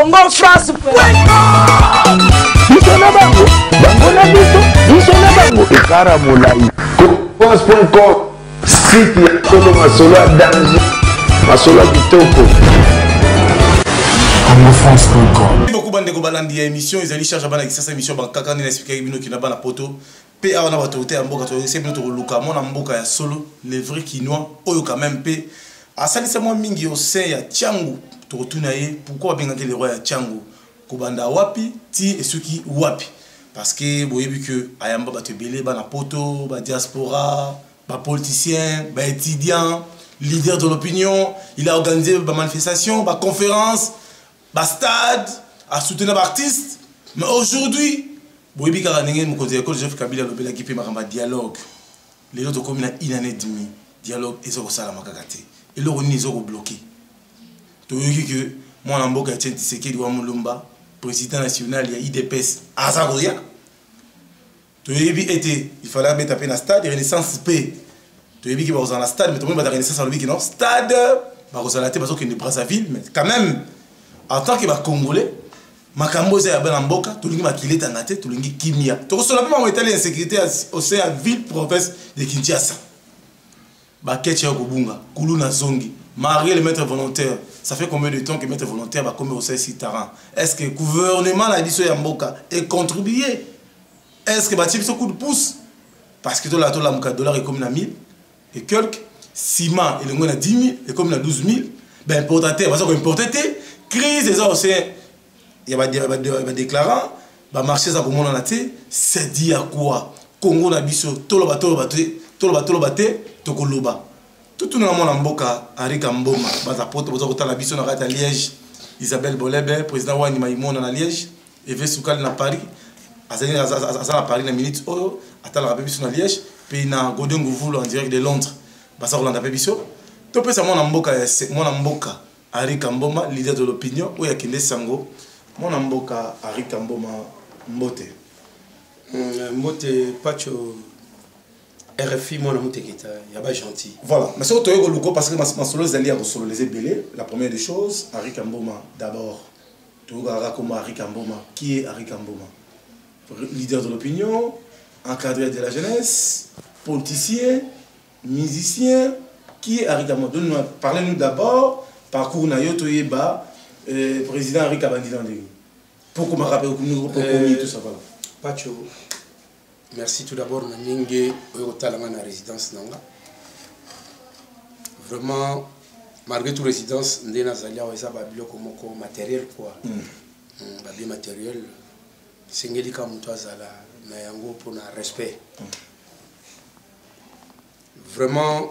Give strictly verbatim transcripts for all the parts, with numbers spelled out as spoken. Congo France point com. Isona bango, bangona biso, isona bango. Ikara molai. Congo France point com. Site ya Congo masola dange, masola kitoko. Bino émission ils allaient chercher bana kisasa émission bakaka ni expliquer bino qui na bana poto pe a wana batote ya mboka to c'est bino to luka mona mboka ya solo les vrais kinois oyo quand même pe asalisa moi mingi au sein ya Tiango to retourner ye pourquoi bengaki le roi ya Tiango kobanda wapi ti et ceux qui wapi parce que boyebi que ayamba batebele bana poto ba diaspora ba politicien ba étudiant leader de l'opinion il a organisé ba manifestation ba conférence à stade, à soutenir l'artiste. Mais aujourd'hui, Boybi Karanenge, mon conseiller, quand Jean Kabila le bel équipe, m'a dialogue. Les autres communes ont une année et demie. Dialogue, ils ont ça la makakate. Et leur ils ont bloqué. Donc que moi, en Boka Tchène Tshisekedi Wamulumba, président national, il y a I D P S à Zagoria. Donc il fallait mettre à peine un stade, Renaissance P. Donc il y a un stade, mais tout le monde va Renaissance à l'objet non stade. Bah vous allez parce qu'il ne brasse la ville, mais quand même. En tant que Congolais, je suis un Congolais, je suis un Congolais, je suis un Congolais, je suis un Congolais, je suis un Congolais, je suis un Congolais, je suis un Congolais, je suis un Congolais, volontaire. Ça fait combien de temps que maître volontaire va comme au Citaran? Est-ce que le gouvernement a dit que Mboka est contribué? Est-ce que le type coup de pouce? Parce que le dollar est comme mille et quelques, ciment est dix mille et comme douze mille, ben importateur, parce que importateur. Crise des océans, il y a déclarant, le marché ça comment on a été, c'est dit à quoi? Congo n'a biso toloba toloba toloba toloba toloba. Tout le monde en boka, Henri Kamboma, Bazapoto, Bazapota la biso na rata Liège, Isabelle Bolebe, président Wani Maïmon na Liège, Eve Soukal na Paris, Azali Azali à Paris na minute oyo, ata la biso na Liège, puis na Godin Gouvou en direct de Londres, Bazarolanda na biso. Tout pe ça mon en boka, mon en boka. Henri Kamboma, leader de l'opinion, ou Yakinde Sango, mon amboka Henri Kamboma Mbote. Mbote, Pacho, R F I, mon amour, il y a pas gentil. Voilà, mais si on te dit parce que ma solo est allée à les belé, la première des choses, Henri Kamboma, d'abord, tu regardes comment Henri Kamboma, qui est Henri Kamboma? Leader de l'opinion, encadré de la jeunesse, politicien, musicien, qui est Henri Kamboma? Parlez-nous d'abord. Parcours nayo toyeba euh, président Henri Kabandilande. Pour qu'on me rappelle nous tout ça voilà. Pacho, merci tout d'abord Maninge au talama na résidence nanga. Vraiment malgré tout résidence ndena zalia weza ba biloko moko matériel quoi. Mm. Ba bien matériel singeli ka muto azala na yango pour na respect. Mm. Vraiment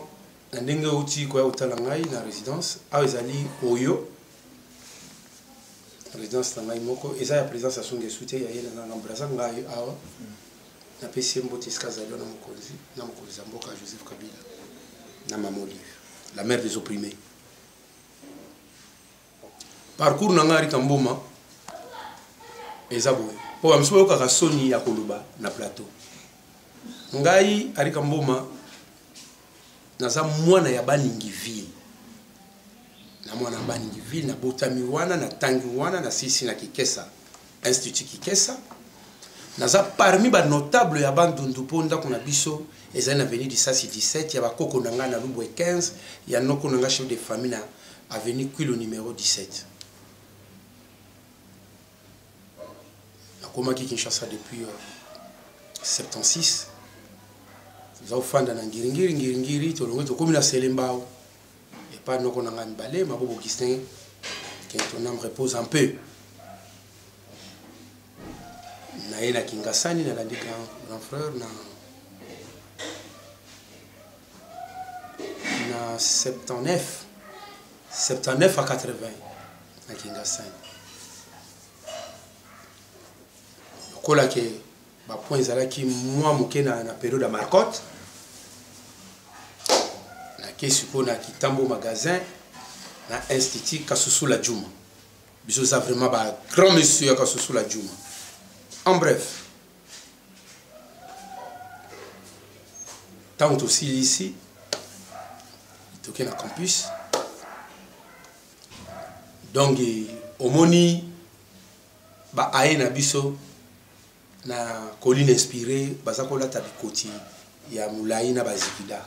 Ndenge outi kwa utalangai na résidence awezali oyo résidence tangai moko eza ya présence asunge soutien ya yena na braza ngai awa na pesi mbote skazalo na mokonzi na mokonzi mboka Joseph Kabila na Mamoli la mère des opprimés parcours na ngari tamboma eza boy po amso ka kasoni ya koluba na plateau ngai ari kamboma naza mwana ya baningi ville na mwana baningi ville na botami wana na tangi wana na sisi na kikesa institut kikesa naza parmi ba notable ya bandundu ponda kuna biso ezali na avenue du Sassi dix-sept ya bakoko nanga na Lumbwe quinze ya noko nanga chef de famille na avenue Kwilo numéro dix-sept na koma ki Kinshasa depuis euh, soixante-seize. Nous avons fait un giringiri, giringiri, tout le monde, comme la Selembao. Et pas nous qu'on a un balai, mais pour Augustin, que ton âme repose un peu. Naé la Kingasani, la Landi grand frère, na soixante-dix-neuf, soixante-dix-neuf à quatre-vingts, la Kingasani. Le cola qui est. Bah point zalaki moi moké na na période à Marcotte na kesu pona kitambo magasin na institut Kasusu la Djuma biso ça vraiment ba grand monsieur Kasusu la Djuma en bref tant aussi ici toké na campus donc omoni ba aina biso na colline inspirée bazako lata bikoti ya mulai na bazikida.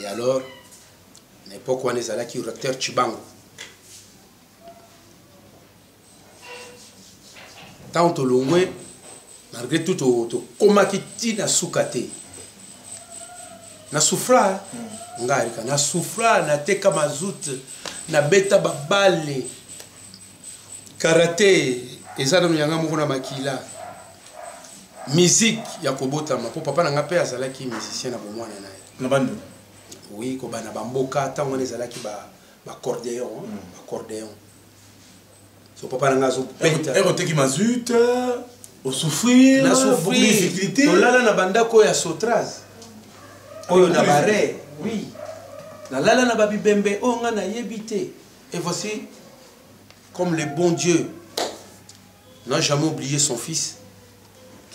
Et alors à l'époque on est allé qui recteur Chibango tant au longwe malgré tout au comment qui na sukate na soufra ngarika na soufra na teka mazut na beta babale karaté ezana mnyanga moko na makila musique ya kobotama po papa nanga pe azala ki musicien na bomwana naye na bandu oui ko bana bamboka tango ne ezala ki ba ba accordéon ba accordéon so papa nanga zo penta ero teki mazut au souffrir na souffrir to lala na bandako ya sotraz oyo na bare oui na lala na babibembe onga na yebité et voici comme le bon Dieu n'a jamais oublié son fils,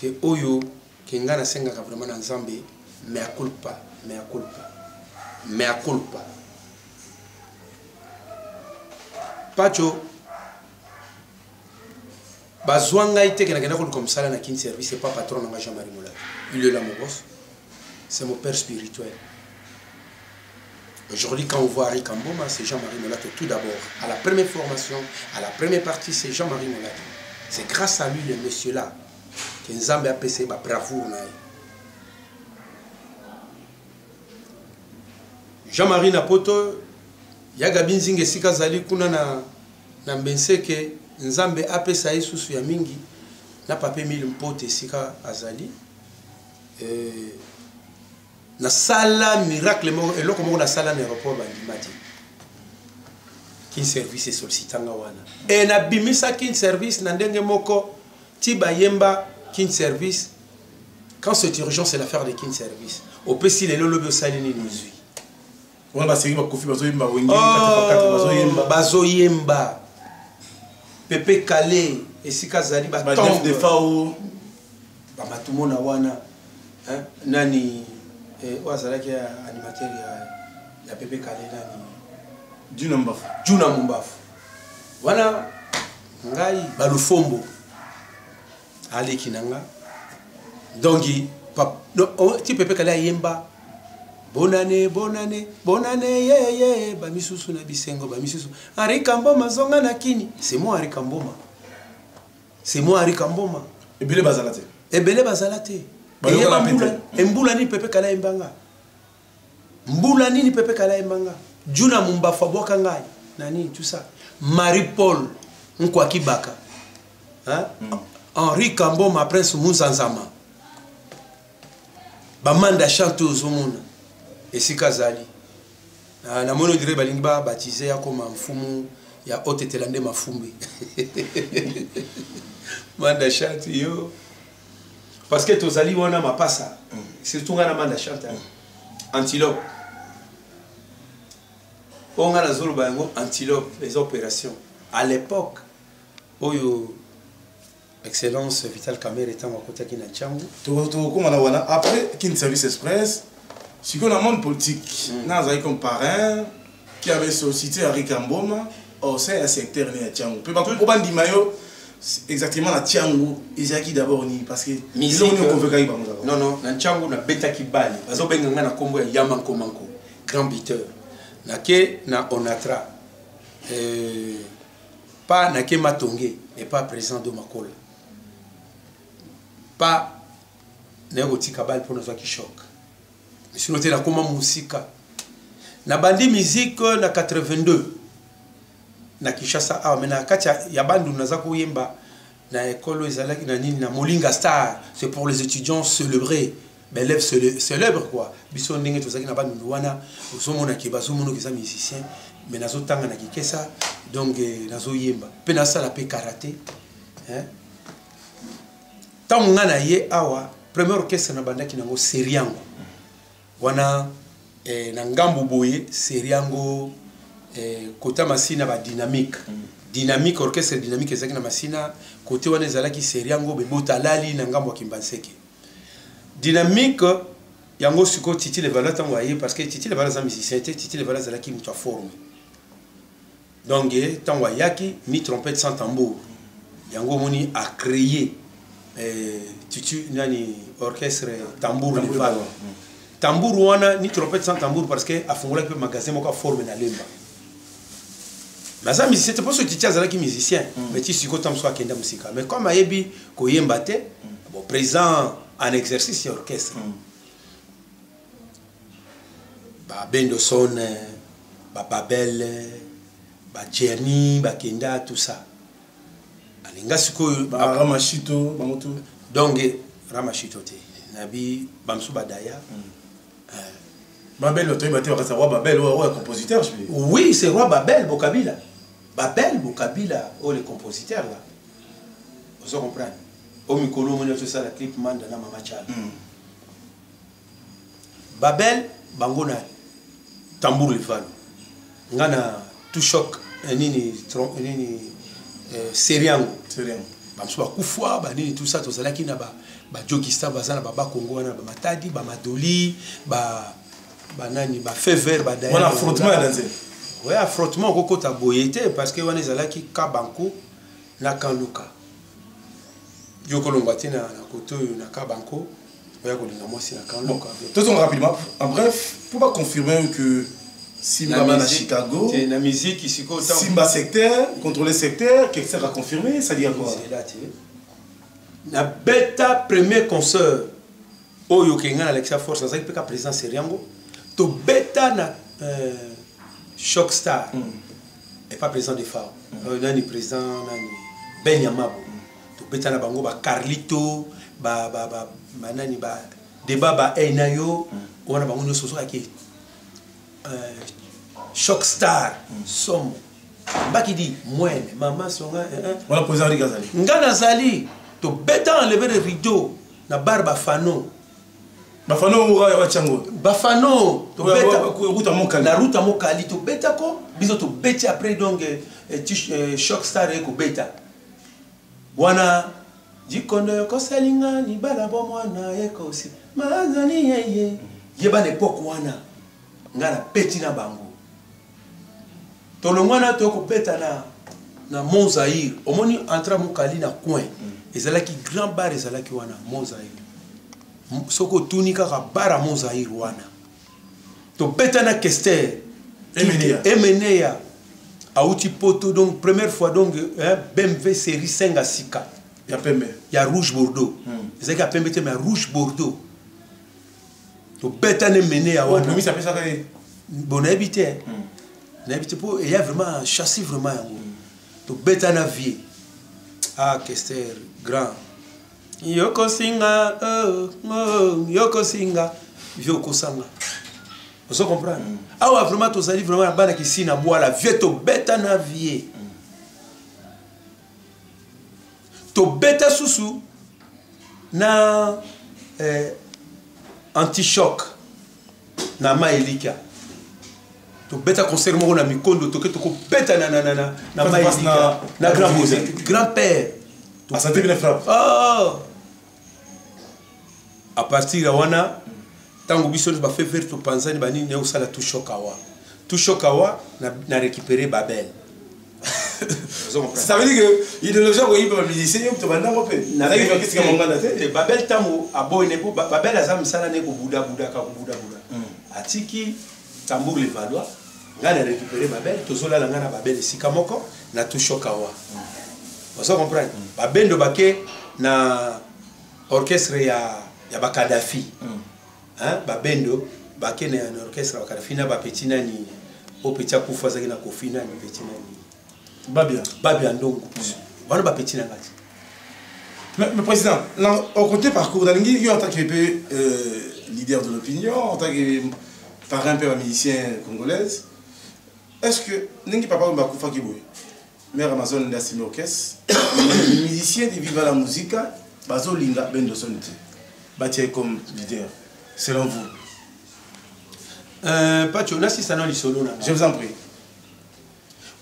que Oyo, que Ngana Senga vraiment en Zambie, mea culpa, mea culpa, mea culpa. Pacho, Bazouanga était que n'a comme ça, n'a qu'une service, c'est pas patron de Maja Marimoula. Il est là, mon boss, c'est mon père spirituel. Aujourd'hui, quand on voit Harry Kamboma, c'est Jean-Marie Molato tout d'abord. À la première formation, à la première partie, c'est Jean-Marie Molato. C'est grâce à lui, le monsieur-là, que nous avons appelé ma bravoure. Jean-Marie Napoto, il y a Gabin Zing et Sika Zali, qui a pensé que nous avons appelé ça et sous Yamingi, n'a pas permis le pote et Sika Azali. La salle miracle, et là, comme on a salle à l'aéroport, on m'a dit qu'un service est sollicité. Et on a dit qu'un service, on a dit qu'un service, quand c'est urgent, c'est l'affaire de qu'un service. Au Pessil, il y a le saline nous suit. On a dit qu'on a Pépé Kallé, et si Kazali, on a dit qu'on a dit qu'on a dit nani et on a animateur ya Pépé Kallé Djuna Mbafu. Djuna Mbafu. Voilà, ngai balufombo ali kinanga. Donc pap ti Pépé Kallé yemba bonane bonane bonane ye ye ba misusu na bisengo ba misusu. Harry Kamboma zonga na kini. C'est moi Harry Kamboma. C'est moi Harry Kamboma. Ebele bazalate. Ebele bazalate. Mbula ni Pépé Kallé mbanga. Mbula ni Pépé Kallé mbanga. Juna mumbafa boka ngai. Nani tout ça. Marie Paul nkwa kibaka. Hein? Henri Kambo ma prince Muzanzama. Bamanda chanteuse au monde. Et si Kazali. Na mono dire balingba baptisé ya comme mfumu ya haute telande mafumbe. Manda chante yo. Parce que Tozali wana mapasa, c'est tout un amanda chante. Antilope. On a la Zolba antilope, les opérations. À l'époque, Oyo, Excellence Vital Kamer étant à côté de Kinachangu. Après Kin Service Express, si on a un monde politique, nous avons comme parrain qui avait sollicité Harry Kamboma au sein d'un secteur de Kinachangu. Peut-être que le problème de Mayo, exactement la Tiango, ils ont d'abord ni parce que ils ont convaincu non non la Tiango na beta qui bali bazo benga na kombo ya manko manko grand biteur na ke na onatra euh pas na ke matonge n'est pas présent de makola pas na gotika bali pour nous qui choc monsieur noté la comment musika na bandi musique na quatre-vingt-deux na Kishasa ah mais na kati ya bandu naza koyemba na ekolo ezalaki na nini na Molinga Star c'est pour les étudiants célébrés mais élèves célèbres quoi biso ndenge tozaki na bandu wana osomona ke bazomono ke za musicien mais nazo tanga na kikesa donc nazo yemba pe na sala pe karaté hein tanga na ye awa premier orchestre na bandaki nango seriango wana eh, na ngambu boye seriango côté masina ba dynamique dynamique orchestre dynamique ezaki na masina côté wana ezalaki seriango be botalali na ngambo kimbanseke dynamique yango siko titi le valeur tango aye parce que titi le valeur za musicien titi le valeur za la ki muta forme Donc, Tango Yaki, ni trompette sans tambour. Yango Moni a créé l'orchestre tambour. Tambour wana ni trompette sans tambour parce que à Fongola peut magasin moka forme na lemba. Mais ça musicien c'est pas ce qui tient à qui musicien mais tu suis content soit kenda musika mais comme ayebi ko yemba te bon présent en exercice et orchestre. Ba Bendoson, ba Babel, ba Jeremy, ba Kenda tout ça. Alinga siko ba Ramachito, ba moto. Donc Ramachito te Nabi Bamsou Badaya. Babel, c'est roi Babel, roi compositeur. Oui, c'est roi Babel, Bokabila. Babel, Bokabila, oh les compositeurs là. Vous comprenez? Au micro, on a fait ça la clip Mandana Mamachal. Babel, Bangona, tambour le fan. On a tout choc, nini, nini, seriango, seriango. Bamsou Bakoufoua, nini tout ça, tout ça là qui n'a pas. Ba Djokista bazana ba Bakongo na ba Matadi ba Madoli ba ba nani ba Fever ba Daïra. On a affrontement dans ça. Ouais, affrontement koko ta boyete parce que wana ezala ki Kabanko na Kanluka. Yoko longwati na na koto na Kabanko, oya ko linga mosi na Kanluka. Tout on rapidement en bref, pour pas confirmer que Simba na Chicago, c'est la musique ici ko tant Simba secteur, contrôler secteur, quelque chose à confirmer, ça dit quoi? La bêta premier concert au Yokengan Alexa Force, ça peut être présent Seriango. To bêta na Shockstar et pas présent des femmes. Nani présent nani Benyamabo. To bêta na bango ba Carlito, ba ba ba manani ba débat ba Enayo, on a bango nous soso aki. Shockstar somme. Mbaki dit moine maman songa. Voilà présent Rigazali. Ngana Zali. To bêta enlever le rideau na bar Bafano. Bafano ou à Chango. Bafano, to bêta route à Mokali. La route à Mokali, to bêta ko. Biso to bêta après donc Shockstar et ko bêta. Wana di kondo ko selinga ni bala bo mwana yeko si. Mazani yeye. Yeba l'époque wana. Ngala bêti na bango. To le mwana to ko bêta na na Mozaïr. Omoni entra Mokali na coin. Ils allaient qui grand bar, ils allaient qui wana Mozaïr. Soko tunika kabara Mozaïr wana. To betana kester. Emeneya. Emeneya. Auti poto donc première fois donc B M W série cinq à six K. Il y a Pembe. Il y a rouge bordeaux. Ils allaient qui a Pembe mais rouge bordeaux. To betana emeneya wana. Comment ça s'appelle ça quand même? Bon habité. N'habité pour il y a vraiment châssis vraiment. To betana vie. Ah Kester grand Yoko singa oh oh Yoko singa Yoko sanga vous comprenez ah ouais vraiment tous les vraiment bana qui signe à boire la vie to bêta na vie to bêta susu na anti choc na maelika to bêta concerne mon ami Kondo to que to bêta na na na na na maelika na grand grand père. À santé bien frappe. Oh. À partir de wana, tango bisons ba fait faire tout panzani bani ne usala tout chokawa. Tout chokawa na na récupérer Babel. Ça veut dire que idéologie ko yiba musicien to banda ko pe. Na ki fa kitika mongana te. Babel tango aboy ne ko Babel azam sala ne ko buda buda ka buda buda. Atiki tambour le valois, ngana récupérer Babel, tozola la ngana Babel sikamoko na tout chokawa. Vous comprenez? Babel de Baké na orchestre ya ya Bakadafi, hein? Babel de Baké na orchestre Bakadafi na bapetina ni opetia kufaza na kofina ni petina ni. Babia, Babia donc. Voilà bapetina ngati. Mais président, au côté parcours d'Alingi, en tant que leader de l'opinion, en tant que parrain père musicien congolaise, est-ce que n'engi papa Wemba kufa kiboué? Mère Amazon n'a signé orchestre. Les musiciens qui vivent la musique, bazo linga ben de sonité. Bâtir comme leader. Selon vous. Euh, Patio, n'a si ça n'a solo na. Je vous en prie.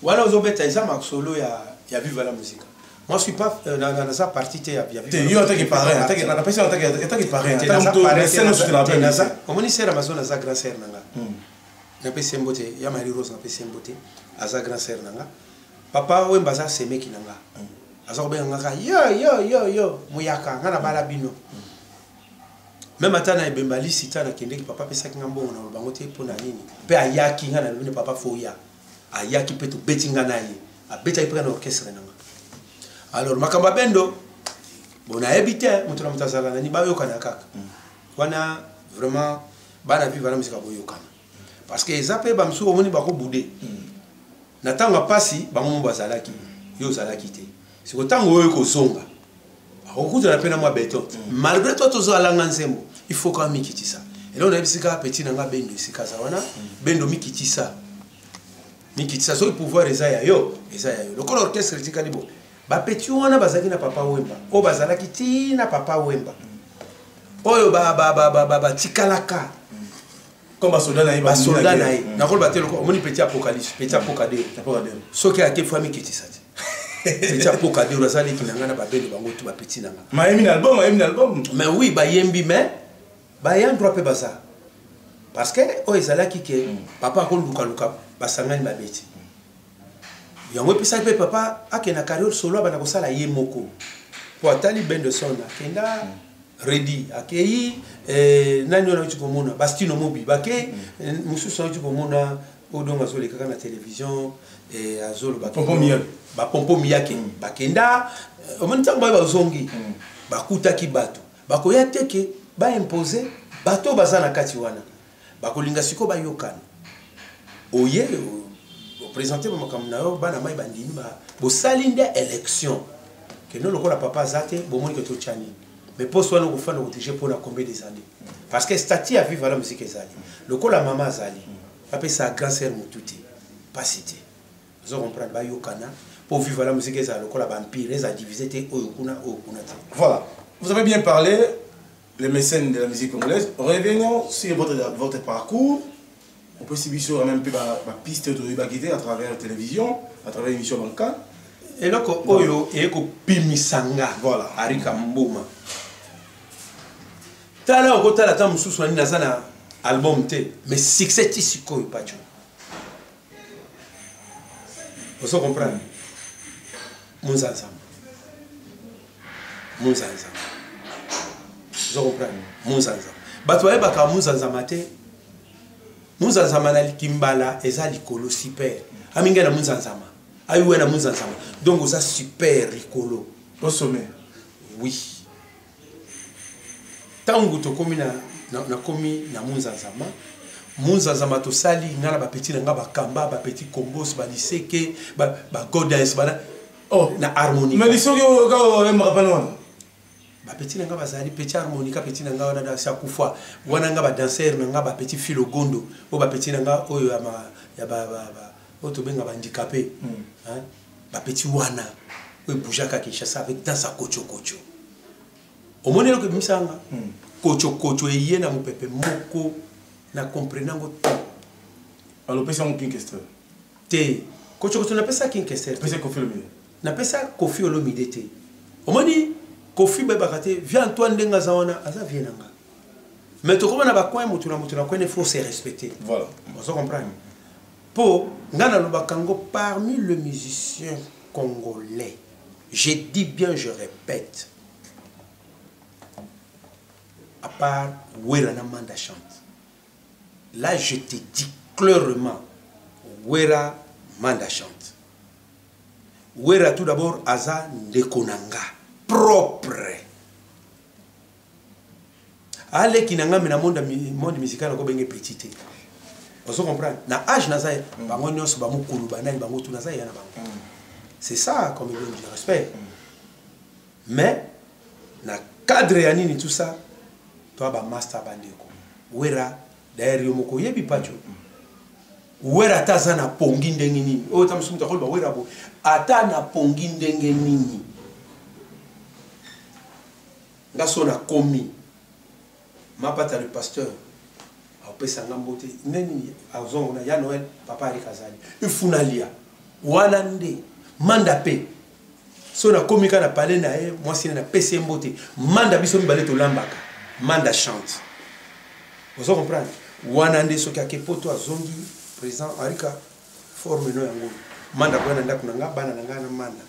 Voilà aux obéta isa mak solo ya ya vivre la musique. Moi je suis pas dans sa partie te ya vivre. Tu en tant que parrain, en tant que la personne en tant que en tant que parrain, en tant que parrain, c'est notre la peine ça. Comment ni c'est Amazon na za grâce nanga. napesi mbote ya Marie Rose napesi mbote aza grand sœur nanga papa Wemba za semeki nanga aza obenga ka yo yo yo yo muyaka ngana balabino même atana ebembali sitana kende papa pesa kingambo na bango te pona nini pe ayaki ngana bino papa foya ayaki pe to betinga naye a beta ipre na orchestre nanga alors makamba bendo bona ebite mutula mutazala nani bayoka na kaka wana vraiment bana vivre na musika boyoka parce que les appels bam sur moni bako boudé natanga pasi bamombo bazalaki yo zalaki te c'est que tango oyo ko zonga akukuta na pena mwa beto malgré toi tozo alanga nzembo il faut quand mikiti ça et là on a bisika petit nanga bendo sika za wana bendo mikiti ça mikiti ça so pouvoir eza ya yo eza ya yo le col orchestre tika libo ba petit wana bazaki na papa Wemba o bazalaki ti na papa Wemba oyo ba ba ba ba ba tikalaka comme soldat naï ba soldat naï na ko batel ko moni petit apocalypse petit apocadé apocadé so ki ake famille ki tisati petit apocadé razali ki nanga na babeli bango tu ba petit nanga ma yemi album ma yemi album mais oui ba yembi mais ba yan droit pe baza parce que o ezala ki ke papa ko luka luka basangani ba beti yango pisa pe papa ake na carrière solo ba na ko sala yemoko po atali ben de son akenda ready akei eh nani ona uchikomona bastino mobi bake mususu uchikomona odonga zole kaka na television eh azolo bake pompomiya ba pompomiya ke bakenda omonta ba bazongi bakuta kibato bakoya teke ba imposer bato bazana kati wana bakolinga siko ba yokana oye o présenter mama kamna yo bana mai bandini ba bo salinda élection que non lokola papa zate bo moni ke to chani. Mais pour soi, nous faisons protéger pour la combien des années. Parce que Stati a vivre la musique des années. Le coup, la maman Zali, après sa grande sœur Moutouté, pas cité. Nous allons prendre le Yokana pour vivre la musique des années. Le coup, la vampire, les a divisé, Oyokuna, Oyokuna. Voilà. Vous avez bien parlé, les mécènes de la musique congolaise. Revenons sur votre, votre parcours. On peut s'y sur même la piste de Rubagité à travers la télévision, à travers l'émission Banca. Et là, Oyo et Pimisanga. Voilà. Arika Mbouma. Tala okota la tamu susu na zana album te mais succès ti siko pa tu. Vous so comprendre. Mon zanzam. Mon zanzam. Vous comprendre. Mon zanzam. Batwa ba ka mon zanzamate. Mon zanzama na likimbala ezali kolo super. Aminga na mon zanzama. Ayuwe na mon zanzama. Donc vous a super ricolo au sommet. Oui. Tangu to komi na na komi na munzazama munzazama to sali ngala ba petit nga ba kamba ba petit combos ba liseke ba ba goddess bana oh na harmonie mais disons que ka me rappelle wana ba petit nga ba sali petit harmonie ka petit nga wana da sa kufa wana nga ba danser nga ba petit filogondo o ba petit nga oyo ya ba ya ba ba o to benga ba handicapé hein ba petit wana o bujaka Kinshasa avec danse à kocho kocho. Au moment où je suis en train de faire des choses, je comprends tout. Alors, c'est un question. C'est un question. C'est un conflit. C'est un conflit. Au moment où je suis en train de faire Antoine Dengazaona, je viens. Mais tout le monde a un coin, il faut se respecter. Voilà. Vous comprenez? Pour parmi les musiciens congolais, je dis bien, je répète, à part Wera Namanda chante. Là, je te dis clairement, Wera Manda chante. Wera tout d'abord, Aza Ndekonanga, propre. Allez, qui n'a pas le monde musical, on a petit. Vous comprenez? Na âge, naza, bangonyon, bangon, kouloubanel, bangon, tout naza, yana bangon. C'est ça, comme je respecte. Mais, na cadre yanini tout ça, toi ba master bandeko wera derrière moko yebi pacho wera tazana pongi ndenge nini o tamsumta kolba wera bo atana pongi ndenge nini ngaso na komi mapata le pasteur a pesa ngambote neni azongona ya Noël papa rikazali ifunalia wana nde manda pe so na komi kana parler na e moi sina na pesa mbote manda biso mibale to lambaka Manda chante. Vous comprenez? wanande soka kepoto azongi président arika forme no yango manda ko nanda kunanga bana nanga na manda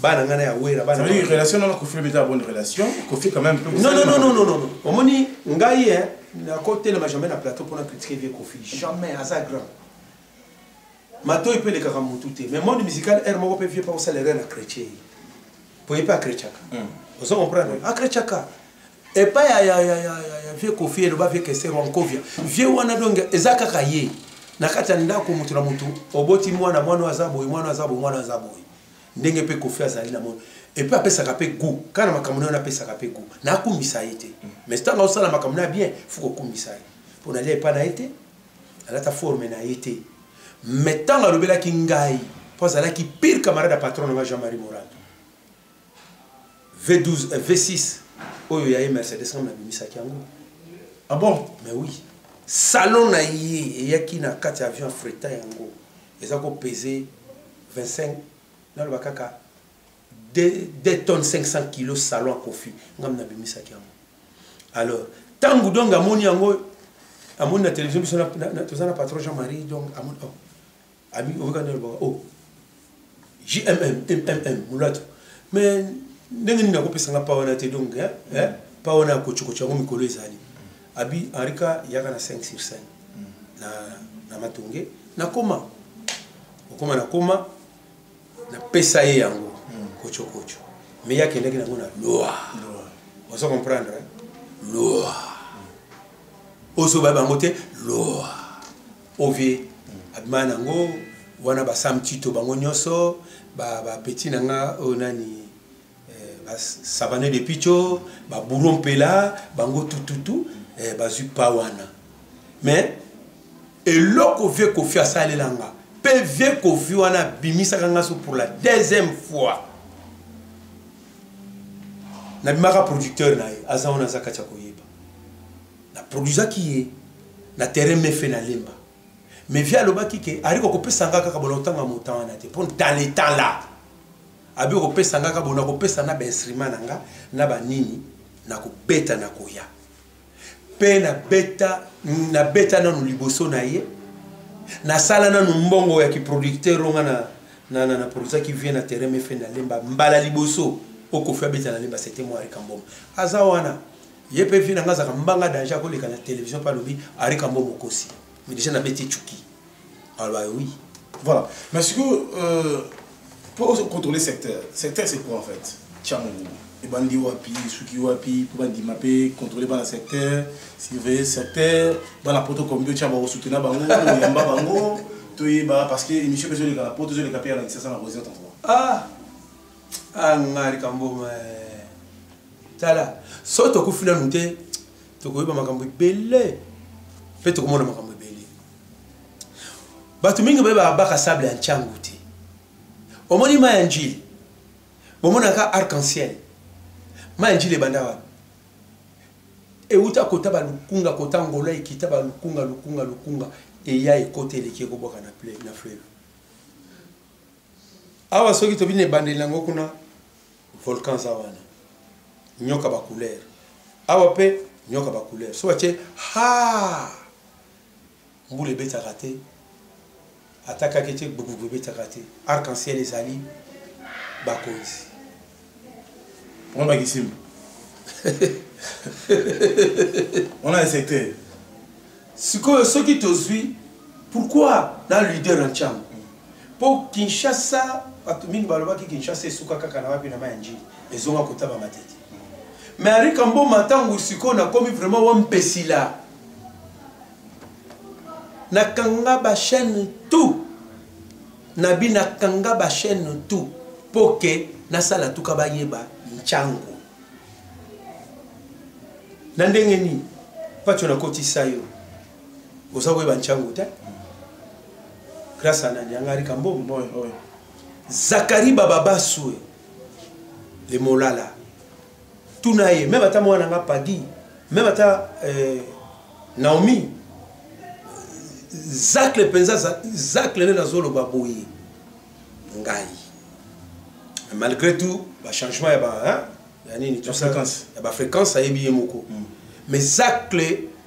bana nanga ya wera bana oui relation na ko fait bonne relation ko fait quand même non non non non non non au moni ngai hein na côté le jamais na plateau pour na critiquer vieux Kofi jamais asa grand mato il peut les karamu touté mais monde musical er moko pe vieux pas au salaire na chrétien pour pas chrétien vous comprenez à chrétien et pas ya ya ya ya vieux Kofi le ba vieux Kessé Ronkovia vieux wana donc ezaka kaye nakata ndako mutu na mutu oboti mwana mwana azabo mwana azabo mwana azabo ndenge pe Kofi azali na mwana et puis après ça kapé go kana makamuna na pesa kapé go na kumisa ite mais tant au sala makamuna bien faut kumisa pour n'aller pas na ite ala ta forme na ite mais tant la lobela ki ngai pas ala ki pire camarade patron na Jean-Marie Morand V douze V six oyo ya Mercedes na bimisa kyango ah bon mais oui salon na yi yaki na quatre avions fréta yango ezako peser vingt-cinq na le bakaka deux tonnes cinq cents kilos salon Kofi ngam na bimisa ki yango alors tangu donc amoni yango amoni na télévision na tozana patron Jean-Marie donc amoni ami on regarde le baka oh J M M M M M mulato mais ndenge ni na kopesa nga pawana te donc hein hein pawana ko choko chango mikolo ezali Abi Arika yaka na cinq sur cinq na na matonge na koma okoma na koma na pesa ye yango kocho kocho mais yake ndeke na ngona loa oso comprendre loa oso baba ngote loa ovi abimana ngo wana ba samtito bango nyoso ba ba petit nanga onani ba savane de picho ba burompela bango tututu eh bazu pawana mais eloko vieux Kofi asale langa pe vieux Kofi wana bimisa kanga so pour la deuxième fois na bimaka producteur nae azaona zakati akoyeba na produza kiye na terrain mefe na lemba mais via lobaki ke ariko kopesa ngaka ka bolotanga motana te pour dans les temps là abi kopesa ngaka bona kopesa na ba instrument nanga na ba nini na kopeta na koya pe na beta na beta na nuliboso na ye na sala na numbongo ya ki producteur ronga na na na producer qui vient na terrain me fait na lemba mbala liboso okofia beta na lemba c'était moi rikambo azawana ye pe vient na ngazaka mbanga danger ko le kana télévision pas lobi arikambo mokosi mais déjà na beti chuki alors oui voilà mais ce que euh, pour contrôler secteur secteur c'est quoi en fait tchamongo et bandi wapi suki wapi pour bandi mapé contrôler par le secteur surveiller secteur dans la poto comme tu as ba soutenir bango yamba bango toi ba parce que émission besoin de la poto je les capé à l'insertion la rosette endroit ah ah ngari kambo tala soto ku fina nte to ko ba makambo belé peut to ko mona makambo belé ba to mingi ba ba ka sable en changuti au moni ma angile au mona ka arc-en-ciel manji le bandawa e uta kota ba lukunga kota ngola ikita ba lukunga lukunga lukunga e ya ikote leke ko boka na play na fleur awa soki to bine bandela ngo kuna volcan zawana nyoka ba couleur awa pe nyoka ba couleur so wache ha mbule beta raté ataka kete bubu beta raté arc en ciel ezali ba koisi on a ici. On a un secteur. Ceux qui te suivent, pourquoi dans le leader en chambre pour Kinshasa, Kinshasa, ils ont à côté de ma tête. Mais avec un bon matin, on a commis vraiment un pessila. Nakanga bachen tout. Nabi nakanga bachen tout. Pour que Nasala tout kabayeba. Chango nandenge ni pacho na koti sayo osawe ba chango ta grâce à nani angari kambo boy boy Zacharie Bababaswe le molala tunaye même ata mwana nga padi même ata euh, Naomi Zach le penza Zach le na zolo baboye ngai malgré tout le changement il y a une fréquence il y a une fréquence mais Zach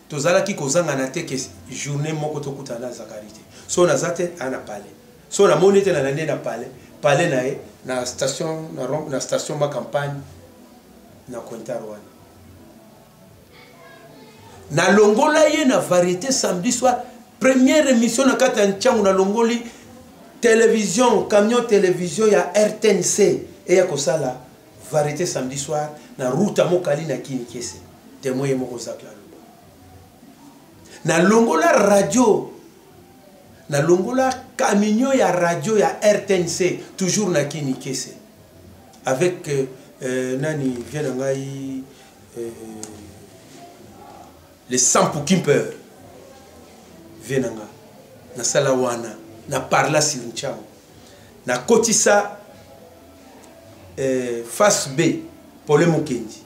tozala ki kozanga na te ke journée moko tokutana zakarité so na zate ana palais so na monite na nene na palais palais na e na station na romp na station ma campagne na kontarwana na longola ye na variété samedi soir première émission na kata nchangu na longoli télévision camion télévision ya R T N C et ya kosala variété samedi soir na route mokali na kinikese témoin moko zakala na longola radio na longola camion ya radio ya R T N C toujours na kinikese avec euh, euh, nani vient ngai euh, les sampu kimper venanga na salawana na parla sur nchao na kotisa euh, face B pour le mokendi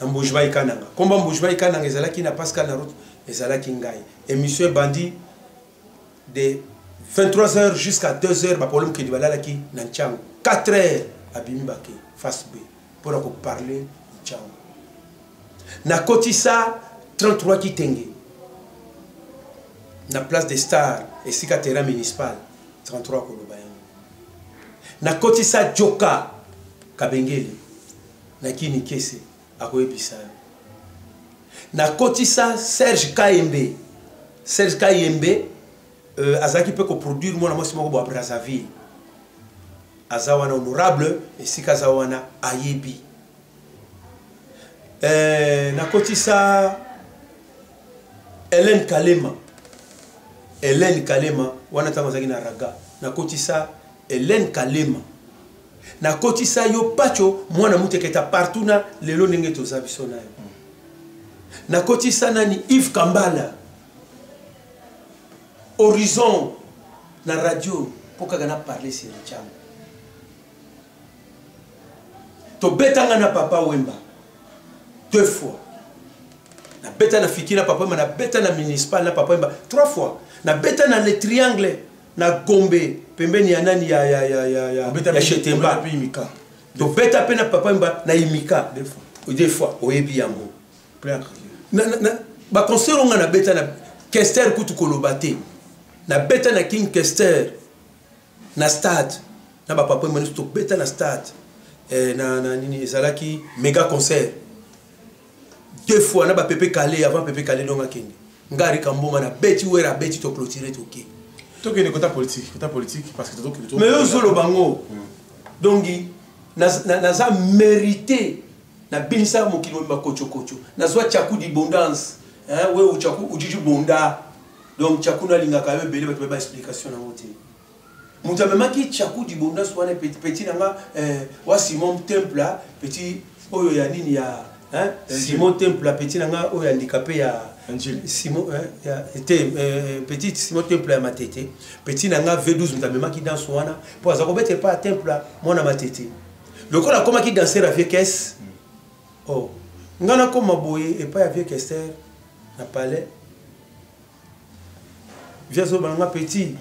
na mbujba ikananga komba mbujba ikananga ezalaki na Pascal na route ezalaki ngai émission bandi de vingt-trois heures jusqu'à deux heures ba problème ke dibala laki na nchao quatre heures abimi baki face B pour ko parler nchao na kotisa trente-trois kitenge na place des stars et sika terrain municipal trente-trois kolobayan na kotisa Djoka Kabengeli na kini kese akoyebisa na kotisa Serge K. Mbe Serge K. Mbe euh, azaki pe ko produire mona mosi moko ba Brazzaville azawana honorable et sika zawana ayebi Euh, na kotisa Hélène Kalema Hélène Kalema wana tango zaki na raga na kotisa Hélène Kalema na kotisa yo pacho mwana muteketa partout na lelo ndenge toza biso nayo na kotisa nani Yves Kambala Horizon na radio poka gana parler sur le champ to betanga na Papa Wemba deux fois. Na beta na fikira papa Wemba, na beta na municipal na papa Wemba trois fois. Na beta na le triangle na Gombe, pembeni ya nani ya ya ya ya ya. Beta na Chetemba puis Mika. Donc beta pe na papa Wemba na Imika deux fois. Ou deux fois oyebi yango. Plein. Na na ba concert on na beta na Kester kutu kolobate. Na beta na King Kester na stade. Na ba papa Wemba to beta na stade. Eh na na nini ezalaki méga concert. Deux fois na ba Pépé Kallé avant Pépé Kallé longa kende ngari kambonga na beti wera beti to clôturer to ke to ke ne kota politique kota politique parce que to to mais eux solo bango donc na na za mérité na binisa mokilo ba kocho kocho na zo chaku di bondance hein we o chaku ujiju bonda donc chaku na linga ka bele ba ba explication na wote muta mema ki chaku di bondance wana petit petit nanga euh wa Simon Temple petit oyo ya nini ya hein Simon Temple petit nanga o handicapé ya Simon ya était petit Simon Temple ya matete petit nanga V douze mtamema qui danse wana pour ça kobete pas Temple mona matete le kola koma qui danser avec S oh ngana koma boye et pas avec Esther na palais via zo banga petit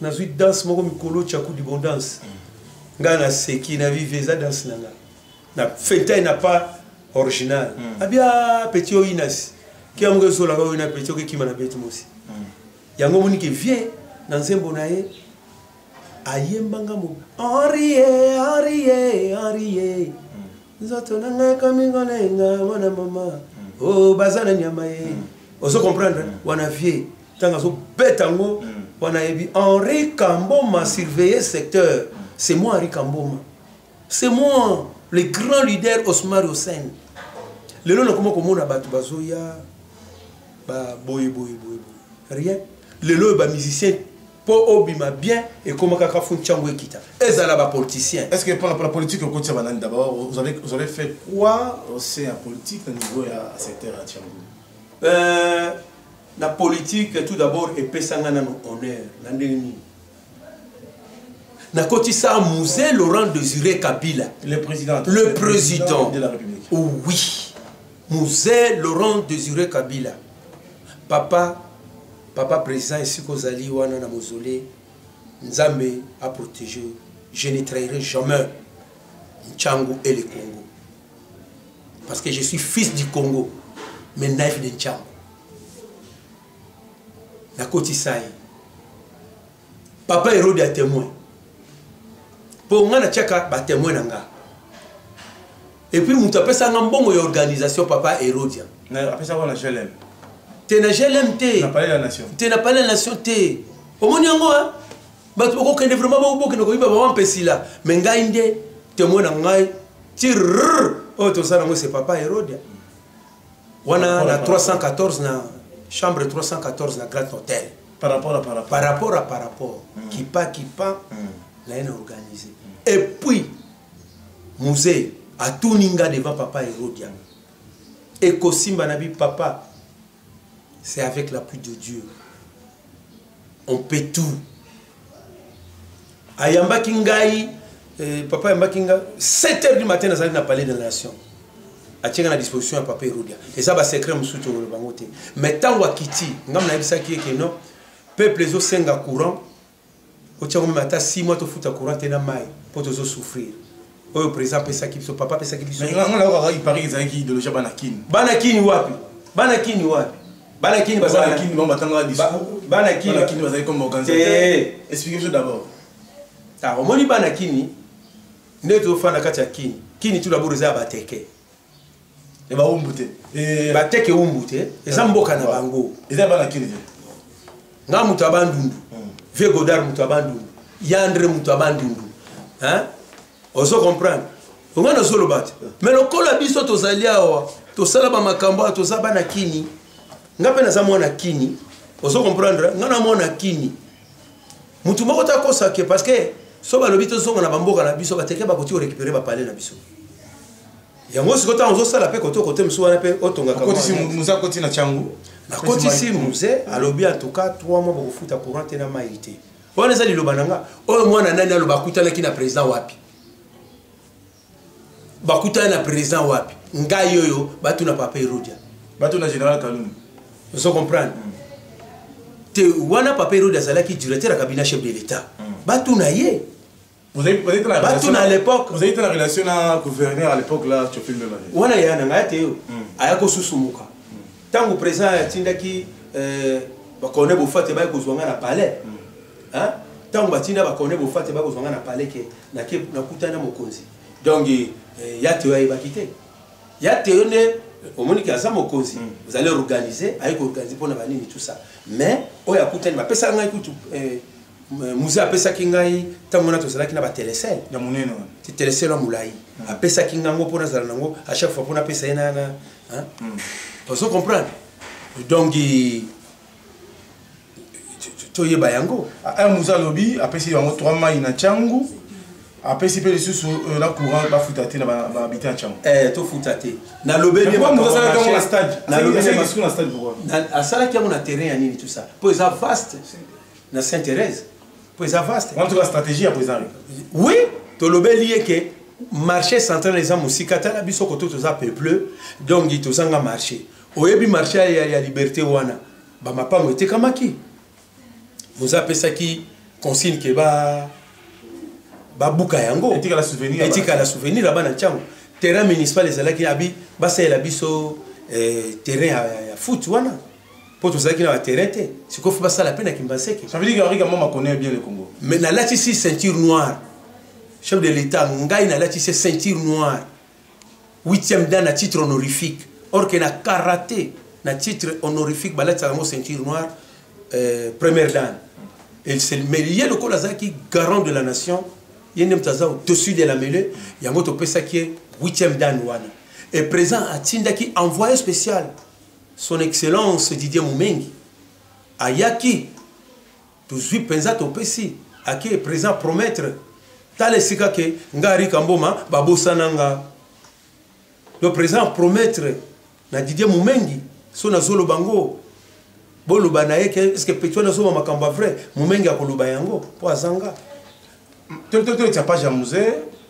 na suite danse moko mikolo chaku di bondance ngana seki na viveza danse nanga na feta n'a pas original. Abia petit oinas qui a mangé sur la rue na petit qui m'a bête mosi. Yango moni qui vient dans zembo nae ayembanga mo. Henri Henri Henri. Nzoto nanga kaminga lenga wana mama. Oh bazana nyamae. Oso comprendre wana vie tanga so betango wana ebi Henri Kamboma surveiller secteur. C'est moi Henri Kamboma. C'est moi le grand leader Osmar Hossein. Le nom de comment on a battu Bazoya, boy, boy, boy, rien. Le nom de musicien, pour Obima bien, et comment on a fait un changement qui t'a. Et ça, là, politicien. Est-ce que par rapport à la politique, au côté de d'abord, vous avez, vous avez fait quoi aussi en politique au niveau de la secteur à Tchangou? La politique, tout d'abord, est Pessanga dans l'honneur, dans l'ennemi. Na kotisa musée Laurent Désiré Kabila le président le président de la République. Oui. Musée Laurent Désiré Kabila. Papa papa président ici kozali wana na mozolé Nzambe a protégé. Je ne trahirai jamais Nchangu et le Congo. Parce que je suis fils du Congo. mais knife de chambre. Na koti sai. Papa Hérodia témoin. Pour ngana cheka ba témoin nanga. Et puis on t'appelle ça un bon organisation Papa Hérodia. Na appelle ça on la G L M. T'es na G L M T. Na parler la nation. T'es na parler la nation T. Au moins yango hein. Ba tu ko kende vraiment ba ko kende ko ba ba mpesi la. Mais ngai nde témoin ngai. Tir. Oh tout ça c'est Papa Hérodia. Wana na trois cent quatorze na chambre trois cent quatorze na Grand Hôtel. Par rapport à par rapport. Par rapport à par rapport. Mm. Qui pas qui pas mm. l'a organisé. Mm. Et puis musée à Touninga devant Papa Hérodia. Et Kosimba nabi papa. C'est avec l'appui de Dieu. On peut tout. Ayamba Kingai eh, Papa Ayamba Kinga sept heures du matin dans la palais de la nation. A tiens à disposition à Papa Hérodia. Et ça va secret m'soutenir le bangoté. Mais tant wa kiti, ngam na bisa ki ke non. Peuple zo senga courant. O tiens même ata six mois to futa courant na mai pour to zo souffrir. Oyo président pesa ki so papa pesa ki biso. Mais ngam la wa ki Paris za ki de le Jabanakini. Banakini wapi? Banakini wapi? Banakini banakini bon batanga discours. Banakini banakini bazali comme organisateur. Expliquez-moi d'abord. Ta omoni banakini neto fana kati ya kini. Kini tu d'abord za bateke. Et bah umbute. Et bah teke umbute. Et ça mboka na bango. Et ça banakini. Nga mutabandundu. Vieux Godard mutabandundu. Yandre mutabandundu. Hein? On se comprend. On va nous solo battre. Mais le colabiso to zalia wa to sala ba makamba to za banakini. Ngape na zamu na kini, oso comprendre ngana mo na kini. Mutu moko ta kosa ke parce que so ba lobito zonga na bamboka na biso bateke ba koti o récupérer ba parler na biso. Ya ngosi kota onzo sala pe koto kote mso wana pe otonga ka. Koti simu muza koti na changu. Na koti simu ze alobi en tout cas trois mois ba kofuta courant na maïté. Wana za liloba nanga, o mwana nani aloba kutana ki na président wapi? Ba kutana na président wapi? Ngai yoyo batu na Papa Hérodia. Batu na général Kalum. Vous comprenez? Tu wana Papa Hérodia Zala qui directeur à cabinet chef de l'État. Batounaye. Vous avez vous la relation à l'époque. Vous avez la relation à gouverneur à l'époque là, tu filmes là. Wana ya na ngateo. Ayako susumuka. Tangu président atindaki euh ba koné bofate ba ko zwanga na palais. Hein? Tangu batinda ba koné bofate ba ko zwanga na palais ke na ke na kutana mokonzi. Donc ya teo ya bakité. Ya teo ne au moment où ça mokozi, vous allez organiser, allez organiser pour la vanille et tout ça. Mais on a coupé ma pesa ngai kutu musée a pesa kingai tamona to sala kina ba telesel na muneno. Ti telesel na mulai. A pesa kingango pour na sala nango à chaque fois pour na pesa na na hein. Vous comprenez? Donc toye bayango. Un musée lobby a pesa yango trois mois ina changu. Après, si les sous la courant, va foutre à habiter à Tchamou. Eh, tout foutre à Té. N'a l'obéir, mais moi, je suis stade. N'a l'obéir, je suis à stade. À ça, qui a mon terrain à Nîmes, tout ça. Pour les avastes, na Sainte-Thérèse. Pour les avastes. On trouve la stratégie à présent. Oui, tout l'obéir lié que marché central les hommes aussi. Quand la biso koto tous a peuple, donc ils tous ont marché. Au début, marché à la liberté ouana. Bah, ma pas moitié comme qui. Vous appelez ça qui consigne que bah. Babouka yango etika la souvenir etika la souvenir là-bas na tchango terrain municipal ezala ki abi basela biso euh terrain ya foot wana pour tous ezaki na terrain té c'est qu'on faut pas ça la peine à Kimbaseke ça veut dire que Henri Kamama connaît bien le Congo mais na lati si ceinture noire chef de l'état ngai na lati si ceinture noire huitième dan na titre honorifique or que na karaté na titre honorifique balati sa ceinture noire euh première dan et c'est mais il y a le Kolazaki garant de la nation. Il y a au-dessus de la mêlée, il y a un autre pesa qui est huitième dan wana. Et présent à Tindaki, envoyé spécial, son excellence Didier Moumengi, à Yaki, tout de suite, pensant au Pessi, à qui est présent promettre, Tale Sikake, Ngari Kamboma, Babo Sananga. Le présent promettre, na Didier Moumengi, son azolo bango, Bolo Banaye, est-ce que Petua Nazo Makamba vrai, Moumengi a Kolobayango, Poazanga. Tu n'as pas jamousé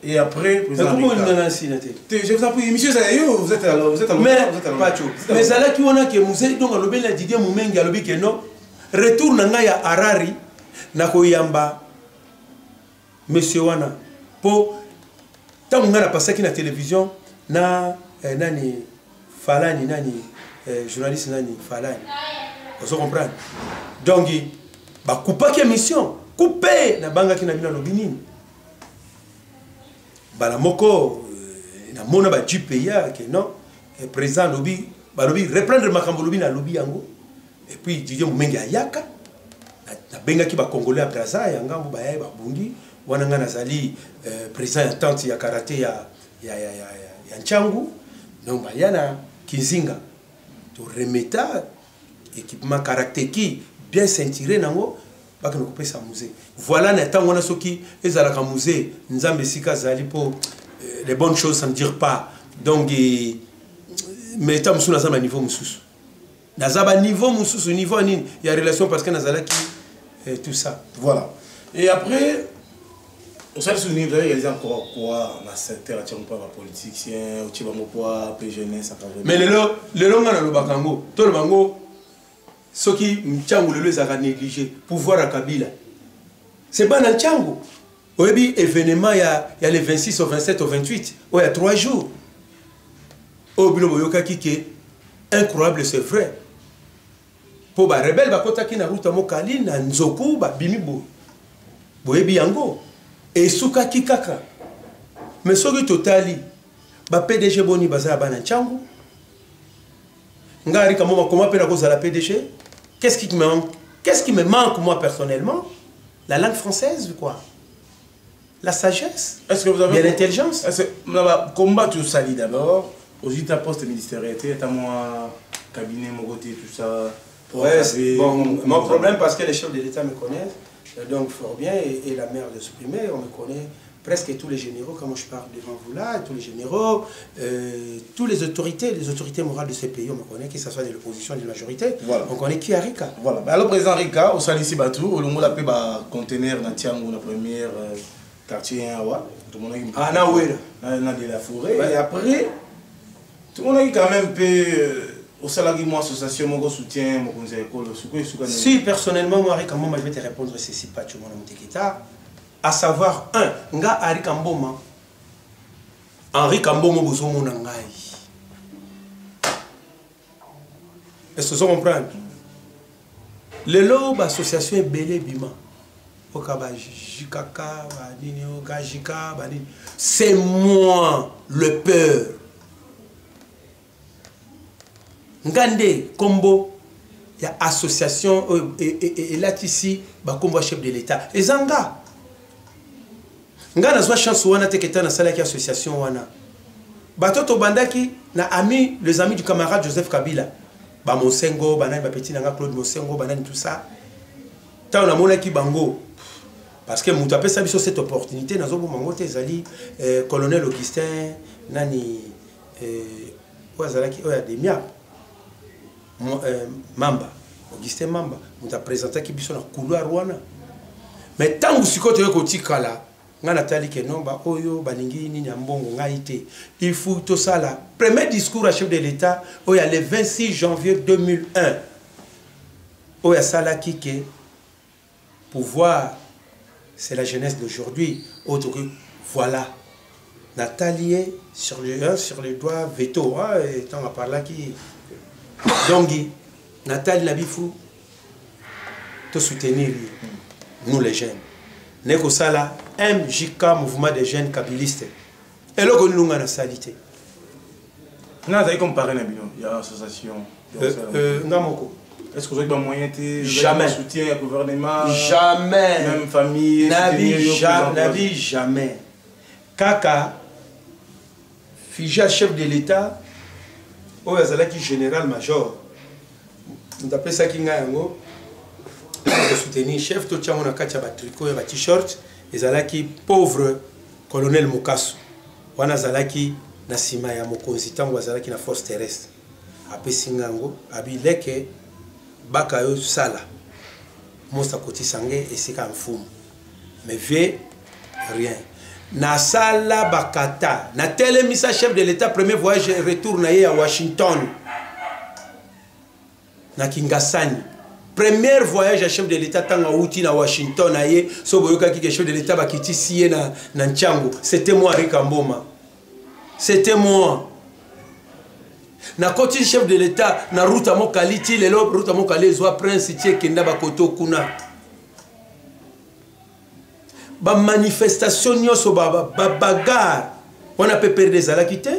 et après. Comment on donne ainsi, Nathé ? Je vous appuie, monsieur Zayo, vous êtes à l'eau. Mais, Pacho, mais ça là qui on a qui est mousé, donc à l'obé, la Didier Moumengi, à l'obé, qui est non. Retourne à Harari, Nakoyamba, monsieur Wana, pour. Tant qu'on a passé qui la télévision, na, nani, Falani, nani, euh, journaliste nani falani. Vous comprenez? Donc ba couper que mission, couper na banga ki na bina lobinini. Ba la moko na mona ba du pays que non et président lobi ba lobi reprendre makambo lobi na lobi yango et puis Didier Moumengi ayaka na benga ki ba congolais après ça yangambo ba ya ba bungi wana ngana zali président ya tante ya karaté ya ya ya ya ya nchangu donc ba yana kizinga to remeta équipement karatéki bien ceinturé nango ba ko couper sa musée voilà n'attend wana soki ezala ka musée nzambe sika zali po les bonnes choses sans dire pas donc mais tam sous na niveau mususu na zaba niveau mususu niveau nini il y a relation parce que nazala qui tout ça voilà et après on s'est souvenu, vous avez réalisé encore quoi dans cette terre, on parle de politicien, on parle de quoi, de jeunesse, ça va. Mais le long, le long, on a le bakango. Tout le bango, ceux qui m'tiangou le les a négligé, pouvoir à Kabila. C'est pas dans le tiango. Au début, événement, il y a les vingt-six, au vingt-sept, au vingt-huit, il y a trois jours. Au bilobo yoka kike, incroyable, c'est vrai. Pour les rebelles, ils ont été na route à Mokali, na Nzoku, ba bimibo. Boye biango. Et souka kikaka. Mais ce qui est total, ba P D G boni bazala bana changu. Ngari kama comment pela cause la P D G? Qu'est-ce qui me manque? Qu'est-ce qui me manque moi personnellement? La langue française quoi? La sagesse? Est-ce que vous avez l'intelligence? Est-ce que combattre Sali d'abord aux huit postes ministériels, à moi cabinet mon côté tout ça. Ouais, bon, mon problème parce que les chefs de l'État me connaissent. Donc fort bien, et, et la mère de ce primaire, on me connaît presque tous les généraux, quand je parle devant vous là, tous les généraux, euh, toutes les autorités, les autorités morales de ce pays, on me connaît, que ce soit de l'opposition, de la majorité, voilà. On connaît qui est Rika. Voilà, bah, alors président Rika, au Salisi Batou, au Longo la paix, conteneur dans Tiango, la première euh, quartier, Awa, tout le monde a eu ah, na, ouais, là. Là, de la forêt, bah, et après, tout le monde a eu quand même peu. Euh, Au salarié, moi, association, mon soutien, mon conseil école, si personnellement, moi, je vais te répondre ceci, pas tout le monde. À savoir, un, nga Henri Kamboma. Henri Kamboma, vous avez mon angaï. Est-ce que vous comprenez? Le lobe association est belé bima. C'est moi le peur. Ngande combo il y a association euh, et, et, et là ici bah combo chef de l'État et zanga ngana zwa chance wana teketa na sala ki association wana batoto bandaki na ami les amis du camarade Joseph Kabila ba Mosengo banani ba petit nanga Claude Mosengo banani tout ça ta on a mona ki bango parce que mutu apesa biso cette opportunité na zobo mango te zali euh, colonel Augustin nani euh wa zala ki oya demia Mamba, Augustin Mamba, on t'a présenté qui biso na couloir wana. Mais tant que sikoto yoko tikala, ngana tali ke nomba oyo balingi nini ambongo ngaite. Il faut tout ça là. Premier discours à chef de l'État, oya le vingt-six janvier deux mille un. Oya sala kike pouvoir c'est la jeunesse d'aujourd'hui. Autre que voilà. Nathalie sur le sur le doigt veto hein, et tant à parler qui donc, Nathalie Nabifou, te soutenir, nous les jeunes. Neko Sala, M J K, mouvement des jeunes kabilistes. Et là, nous avons la salité. Vous avez comparé il y a l'association. Non, est-ce que vous avez des moyens de soutien au gouvernement? Jamais. Même famille. Nabi, jamais. Kaka, fija chef de l'État. Oh, Azalaki général-major. On appelle ça qui est pour soutenir chef. Tout le monde a un tricot et un t-shirt. Azalaki pauvre colonel Mokasu. On a Zalaki Nassima et Mokonzitan ou Azalaki na force terrestre. Après Singango, Abileke, Bakayo Sala. Mosta Koti Sangé et Sika Mfoum. Mais vieux, rien. Na sala bakata na telemisa chef de l'État premier voyage retour na ye à Washington na Kingasani premier voyage à chef de l'État tanga uti na Washington na ye so boyoka ki chef de l'État bakiti siye na na nchango c'était moi Henri Kamboma c'était moi na koti chef de l'État na route amokali ti lelo route amokali zo prince tie kenda bakoto kuna ba manifestation nyoso ba bagar on a peur des alakité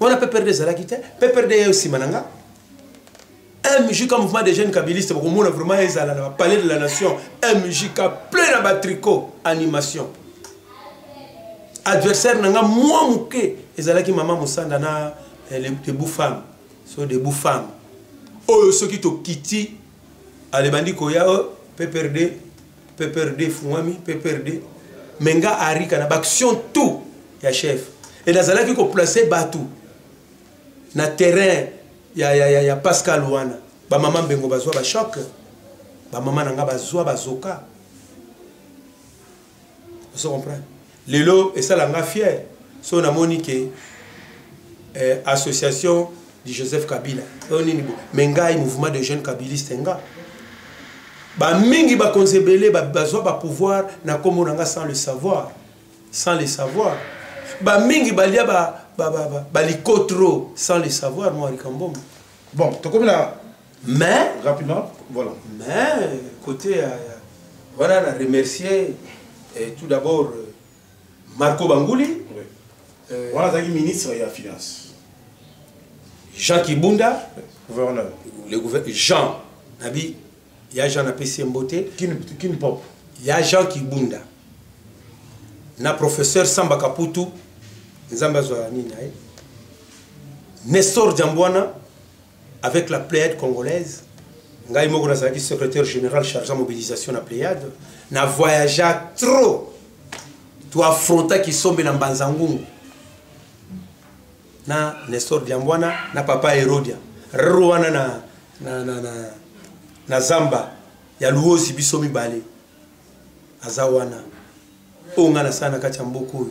on a peur des alakité peur des aussi mananga M J K mouvement des jeunes kabilistes pour mona vraiment ezala na palais de la nation M J K plein na tricot animation adversaire nanga moi muke ezala ki maman musanda na les bouffants sont des bouffants. Oh, ceux qui ont quitté, les bandits qui ont P P R D, P P R D, Fouami, P P R D. Mais les gens qui ont action tout, il y a chef. Et dans la qui ont placé Batou, dans le terrain, il y a Pascal Ouana. Ba maman Bengo Bazoua ba choc. Ba maman Nanga Bazoua Bazoka. Vous comprenez? Les lots, et ça, l'anga fier. So, on a moniqué. Euh, association de Joseph Kabila. Mais il y a un mouvement de jeunes kabilistes. Mingi ba konzebele ba bazo ba pouvoir na komo nanga sans le savoir, sans le savoir. Ba mingi ba lia ba ba ba ba likotro sans le savoir moi rikambom. Bon, tu comme là mais rapidement voilà. Mais côté euh, voilà la remercier et tout d'abord euh, Marco Bangouli. Oui. Euh, voilà, le ministre de la Finance. Jean Kibunda, gouverneur. Le gouverneur Jean, il y a Jean Apessé Mboté. Qui ne pop. Il y a Jean Kibunda. Le professeur Samba Kaputu, Nestor Diambouana, avec la Pléiade congolaise. Il y a un secrétaire général chargé de mobilisation à la Pléiade. Il a voyagé trop. Tu affrontes qui sont dans Banzangungu. Na Nestor Diambouana, na Papa Hérodia, Rouana na na na na na Zamba, ya luo Sibisomi Bali, Azawana, Ongana Sana Kachamboko.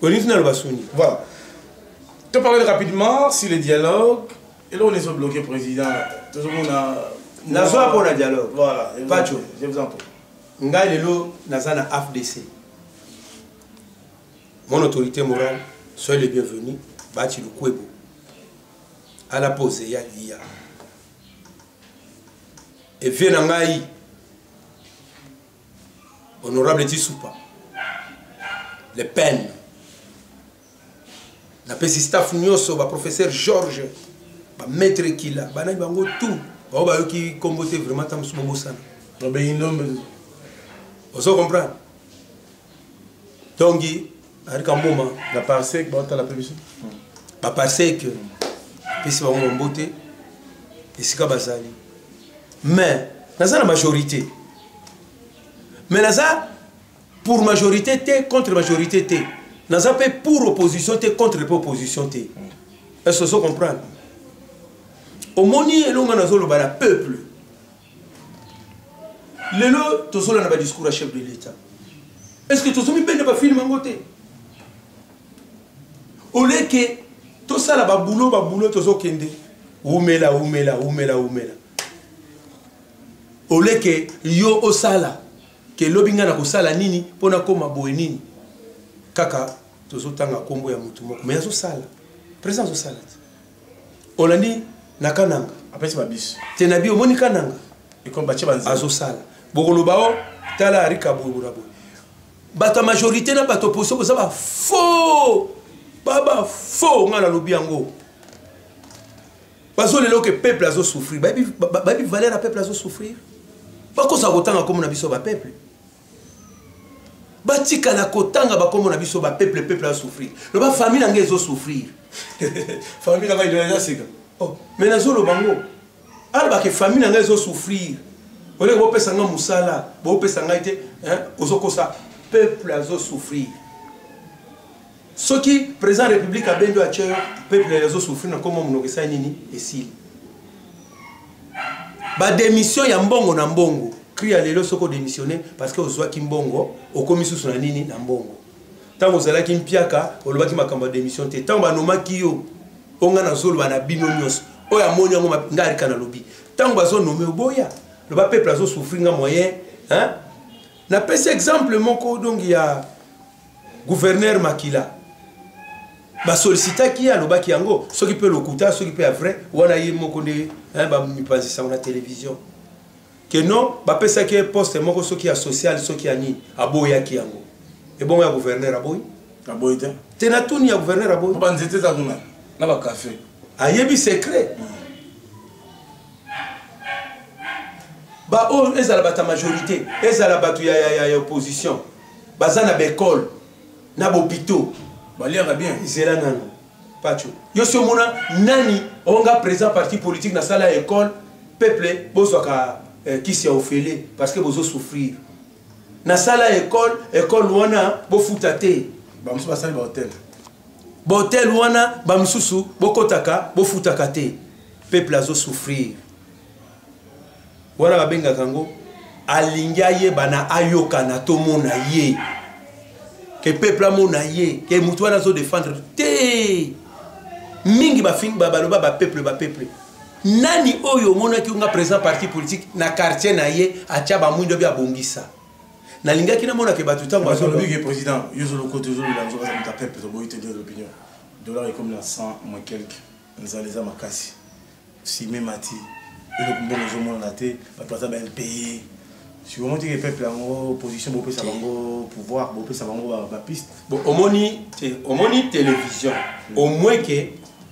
On y finit le bassouni. Voilà. Te parler rapidement sur les dialogues. Et là on est bloqué président. Tout le monde a. Nazoa pour le dialogue. Voilà. Pacho, je vous entends. Ngai lelo nazana A F D C. Mon autorité morale, soyez les bienvenus, bâti le Kwebo. À la pause, il y a l'I A. Et viens en Haï, honorable Tissoupa, les peines. La pesistaf Nyoso, le professeur Georges, le maître qui l'a, il y a tout. Il y a combattu vraiment Tam Soubobosana. Vous comprenez? Donc, avec un moment, la part sec, la prévision. La part sec, c'est mon beauté, et c'est comme ça. Mais, dans la majorité, mais là, pour majorité, contre majorité, dans la pour opposition, contre l'opposition. Est-ce que vous comprenez? Au moment où on a le peuple, le lot, tout le monde a un discours à chef de l'État. Est-ce que tout le monde a un film à côté? Au lieu que tout ça là, boulot, boulot, tout ça kende. Oumela, oumela, oumela, oumela. Au lieu que yo osala, que l'obinga na osala nini, pona koma boe nini. Kaka, tout ça tanga kombo ya mutu moko. Mais yazo sala, présence au sala. On a dit nakananga. Après c'est ma bis. Tenabi o moni kananga. Et combattre banzi. Azo sala. Bokolo bao, tala rika boura boura. Bata majorité na bato poso ko ça ba faux. Baba, faux, on a l'objet ango. Parce que le peuple a souffert. Baby, baby, valait la peuple a souffert. Parce que ça rotanga comme on a vu sur le peuple. Batika na kotanga ba comme on a vu sur le peuple, le peuple a souffert. Le ba famille n'a pas souffrir. Famille n'a pas eu de souffrir. Oh, mais na zolo bango. Alba que famille n'a pas souffrir. On est au pesanga musala, au pesanga été, hein, osoko ça. Peuple a souffrir. Ceux qui président de la République a bien dû attirer le peuple les autres souffrir dans comment on a nini et si. Ba démission ya mbongo na mbongo. Cria lelo soko démissionner parce que ozwa ki mbongo okomi susu na nini na mbongo. Tango zala ki mpiaka oloba ki makamba démission te tango banoma ki yo onga na zolo bana bino nyos oya moni yango ngari kana lobi. Tango bazo nomé oboya le ba peuple azo souffrir nga moyen hein na pese exemple moko donc il y a gouverneur Makila Ba solicita qui a l'oba qui ango, ceux qui peut le couta, ceux qui peut vrai, ou on a eu mon connu, hein, bah mi pense ça on a télévision. Que non, bah pesa qui poste mon ceux qui a social, ceux qui a ni, aboya qui ango. Et bon, il y a gouverneur aboy, aboy de. T'es na tout ni a gouverneur aboy. Bah n'était ça nous là, na ba café. Aïe bi secret. Bah oh, ils ont la majorité, ils ont la battu ya ya ya opposition. Bah ça na bécole, na bopito. Baliaga bien. Zela nano. Pacho. Yo si mona nani onga présent parti politique na sala école peuple bozo ka qui s'est offélé parce que bozo souffrir. Na sala école école wana bo futate. Ba musu basali ba hôtel. Ba hôtel wana ba mususu bo kotaka bo futaka te. Peuple azo souffrir. Wana ba benga kango alinga ye bana ayoka na to mona ye. Que le peuple a monaillé, que les moutons ont défendre. Té! Mingi ba fing ba baloba ba peuple ba peuple. Nani oyo mona ki unga présent parti politique na quartier na ye atia ba mwindo bia bongisa. Na linga ki na mona ke batuta ngwa zo le président, yozo loko toujours la zo za peuple zo boyite de l'opinion. Dollar est comme la cent moins quelques. Nous allons les amakasi. Si même mati, le kumbo zo mona té, ba pata ba L P I. Si vous montez que le peuple a une position, vous pouvez savoir le pouvoir, vous pouvez savoir la piste. Bon, au moins, au moins, télévision, au moins que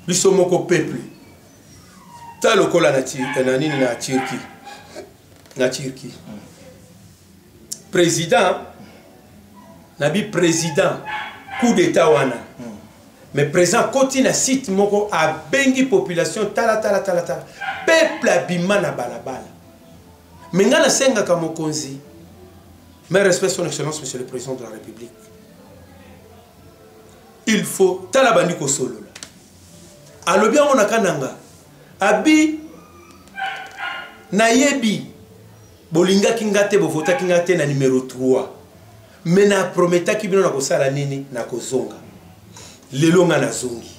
nous sommes au peuple. T'as le col à la Turquie. La Turquie. Président, nabi président, coup d'état wana. Mais présent, continue à citer moko à bengi population, tala tala tala tala. Peuple abima na balabala. Mais je suis un peu mais respect son excellence, monsieur le président de la République. Il faut. Talabani Kosolo. Alors, bien, on a Kananga. Abi. Nayebi. Bolinga Kingate, Bovota Kingate, na numéro trois. Mais na prometa ki bino na kosala nini, na kozonga. Lelonga na zongi.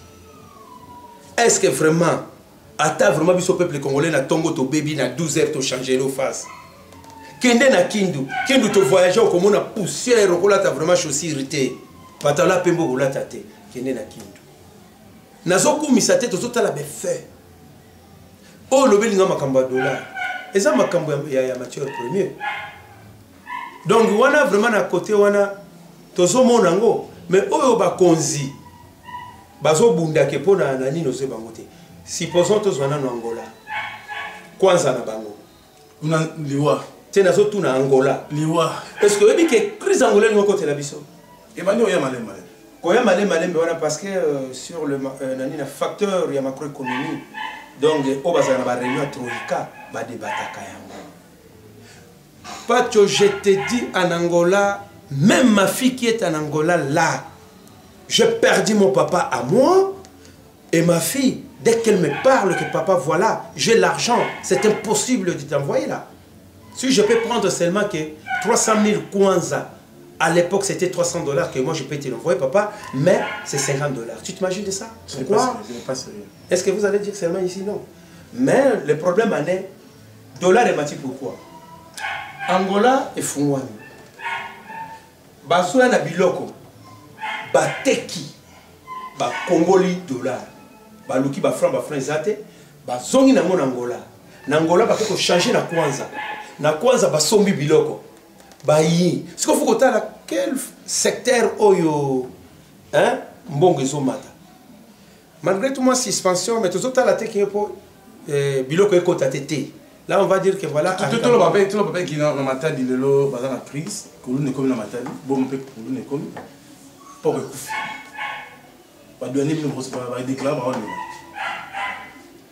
Est-ce que vraiment. Ata vraiment biso peuple congolais na tongo to baby na douze heures to changer nos faces. Kende na kindu, kindu to voyager au komona poussière rokola ta vraiment chaussée irritée. Patala pembo bolata te, kende na kindu. Nazo kumisa te to totala be fait. Oh lobe linga makambo ya dollar. Eza makambo ya ya matière première. Donc wana vraiment na côté wana tozo mona ngo, mais oyo ba konzi. Bazo bunda ke pona na nini ozo bangote. Si posons tous en Angola, quoi ça n'a pas nous? Liwa. Tiens, nous tous en Angola. Liwa. Est-ce que vous avez dit que crise angolaise nous côté la biso? Et ben nous y a malé malé. Quoi y a malé malé mais voilà parce que sur le nani le facteur il y a macroéconomie donc au bas ça n'a pas réunion troïka va débattre kayango. Pas que je te dis en Angola même ma fille qui est en Angola là, j'ai perdu mon papa à moi et ma fille. Dès qu'elle me parle que papa, voilà, j'ai l'argent, c'est impossible de t'envoyer là. Si je peux prendre seulement que trois cent mille kwanza, à l'époque c'était trois cents dollars que moi je peux te l'envoyer papa, mais c'est cinquante dollars. Tu t'imagines de ça? Pourquoi? Est-ce que vous allez dire seulement ici? Non. Mais le problème en est, dollar est mati pourquoi? Angola et Fungwani. Bassoua na biloko, bateki, ba Congoli dollar. Baluki ba franc ba franc zate ba zongi na mon Angola na Angola ba ko changer na kwanza na kwanza ba sombi biloko ba yi ce qu'il faut que tala quel secteur oyo hein mbongo ezomata malgré tout moi suspension mais tout tala te que pour biloko ekota tete là on va dire que voilà tout tout le papa tout le papa qui na mata dilelo baza na crise que nous ne comme na mata bon on peut pour nous ne comme pas recouf pas de anime nous recevoir va déclarer on est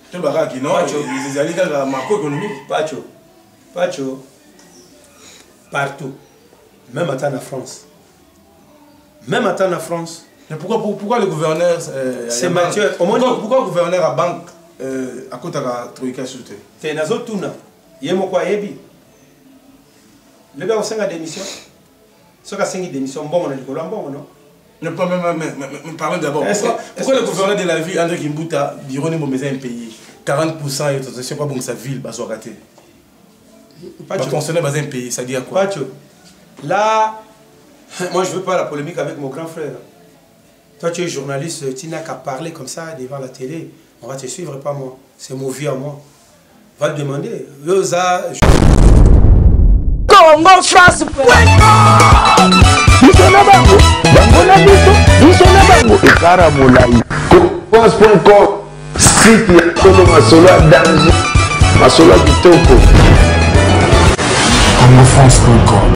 tout baraki non ils allaient dans macro économique pacho pacho partout même à la France même à la France mais pourquoi pourquoi le gouverneur c'est Mathieu pourquoi le gouverneur à banque à côté de la troïka souté c'est nazo tuna yemo kwa yebi le gars on s'en a démission ce qu'a signé démission bon on est le bon non. Ne pas même parler d'abord. Pourquoi le gouverneur de la ville, André Kimbuta, bureau de Moméza impayé, quarante pour cent et tout ça, je sais pas bon sa ville, va se rater. Pas de fonctionnaire va impayé, ça dit à quoi? Là, moi je veux pas la polémique avec mon grand frère. Toi, tu es journaliste, tu n'as qu'à parler comme ça devant la télé. On va te suivre, pas moi. C'est mon vieux à moi. Va te demander. L'Osa. Congo, France, France.com